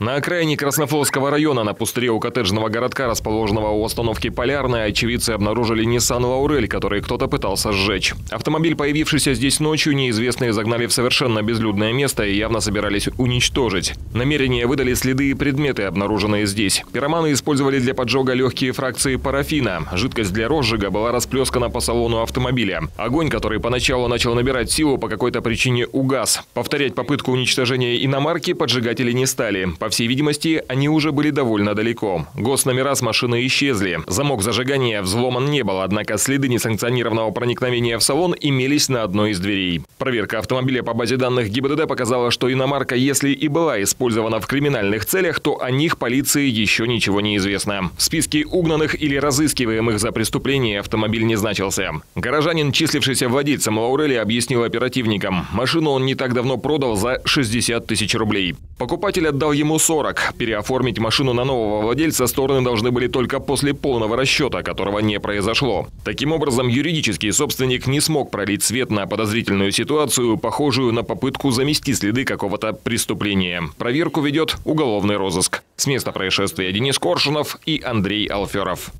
На окраине Краснофлотского района на пустыре у коттеджного городка, расположенного у остановки Полярная, очевидцы обнаружили Ниссан Лаурель, который кто-то пытался сжечь. Автомобиль, появившийся здесь ночью, неизвестные загнали в совершенно безлюдное место и явно собирались уничтожить. Намерение выдали следы и предметы, обнаруженные здесь. Пироманы использовали для поджога легкие фракции парафина. Жидкость для розжига была расплескана по салону автомобиля. Огонь, который поначалу начал набирать силу, по какой-то причине угас. Повторять попытку уничтожения иномарки поджигатели не стали. По всей видимости, они уже были довольно далеко. Госномера с машины исчезли. Замок зажигания взломан не был, однако следы несанкционированного проникновения в салон имелись на одной из дверей. Проверка автомобиля по базе данных ГИБДД показала, что иномарка, если и была использована в криминальных целях, то о них полиции еще ничего не известно. В списке угнанных или разыскиваемых за преступление автомобиль не значился. Горожанин, числившийся владельцем Лаурели, объяснил оперативникам: машину он не так давно продал за 60 тысяч рублей. Покупатель отдал ему 40. Переоформить машину на нового владельца стороны должны были только после полного расчета, которого не произошло. Таким образом, юридический собственник не смог пролить свет на подозрительную ситуацию, похожую на попытку замести следы какого-то преступления. Проверку ведет уголовный розыск. С места происшествия Денис Коршунов и Андрей Алферов.